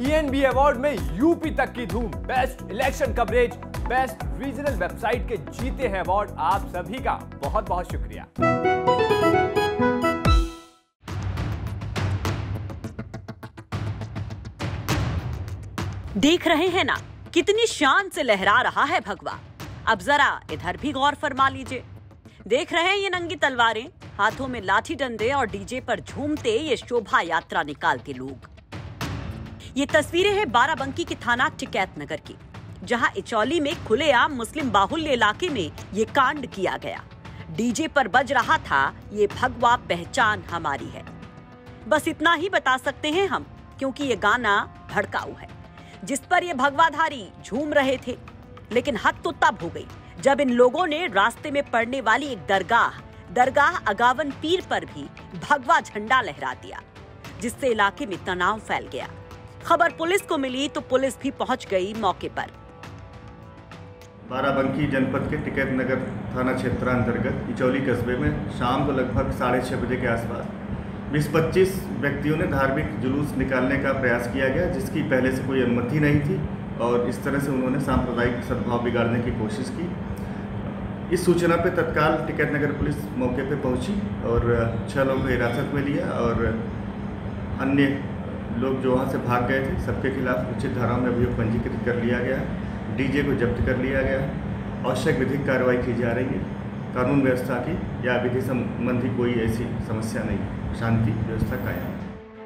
NB award में UP तक की धूम, best election coverage, best regional website के जीते हैं अवार्ड। आप सभी का बहुत बहुत शुक्रिया। देख रहे हैं ना कितनी शान से लहरा रहा है भगवा। अब जरा इधर भी गौर फरमा लीजिए। देख रहे हैं ये नंगी तलवारें, हाथों में लाठी डंडे और डीजे पर झूमते ये शोभा यात्रा निकालते लोग। ये तस्वीरें हैं बाराबंकी के थाना टिकैत नगर की, जहां इचौली में खुलेआम मुस्लिम बाहुल्य इलाके में ये कांड किया गया। डीजे पर बज रहा था ये भगवा पहचान हमारी है। बस इतना ही बता सकते हैं हम, क्योंकि ये गाना भड़काऊ है जिस पर ये भगवाधारी झूम रहे थे। लेकिन हद तो तब हो गई जब इन लोगों ने रास्ते में पड़ने वाली एक दरगाह अगावन पीर पर भी भगवा झंडा लहरा दिया, जिससे इलाके में तनाव फैल गया। खबर पुलिस को मिली तो पुलिस भी पहुंच गई मौके पर। बाराबंकी जनपद के टिकैत नगर थाना क्षेत्र अंतर्गत इचौली कस्बे में शाम को लगभग 6:30 बजे के आसपास 20-25 व्यक्तियों ने धार्मिक जुलूस निकालने का प्रयास किया गया, जिसकी पहले से कोई अनुमति नहीं थी और इस तरह से उन्होंने सांप्रदायिक सद्भाव बिगाड़ने की कोशिश की। इस सूचना पर तत्काल टिकैत नगर पुलिस मौके पर पहुँची और 6 लोगों को हिरासत में लिया और अन्य लोग जो वहाँ से भाग गए थे सबके खिलाफ उचित धाराओं में अभियोग पंजीकृत कर लिया गया। डीजे को जब्त कर लिया गया। आवश्यक विधिक कार्रवाई की जा रही है। कानून व्यवस्था की या विधि संबंधी कोई ऐसी समस्या नहीं, शांति व्यवस्था कायम है।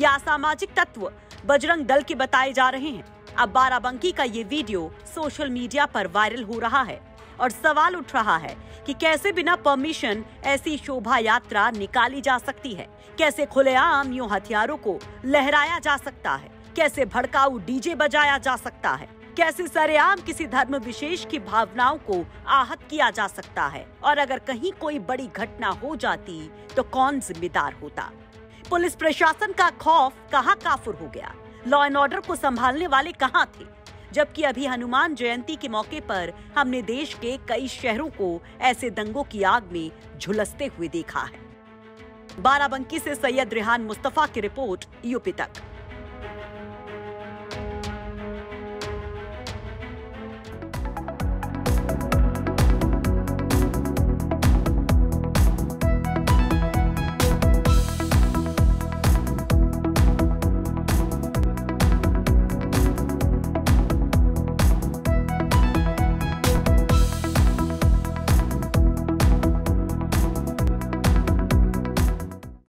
ये असामाजिक तत्व बजरंग दल के बताए जा रहे हैं। अब बाराबंकी का ये वीडियो सोशल मीडिया पर वायरल हो रहा है और सवाल उठ रहा है कि कैसे बिना परमिशन ऐसी शोभा यात्रा निकाली जा सकती है, कैसे खुलेआम यूं हथियारों को लहराया जा सकता है, कैसे भड़काऊ डीजे बजाया जा सकता है, कैसे सरेआम किसी धर्म विशेष की भावनाओं को आहत किया जा सकता है। और अगर कहीं कोई बड़ी घटना हो जाती तो कौन जिम्मेदार होता। पुलिस प्रशासन का खौफ कहाँ काफुर हो गया, लॉ एंड ऑर्डर को संभालने वाले कहाँ थे। जबकि अभी हनुमान जयंती के मौके पर हमने देश के कई शहरों को ऐसे दंगों की आग में झुलसते हुए देखा है। बाराबंकी से सैयद रिहान मुस्तफा की रिपोर्ट, यूपी तक।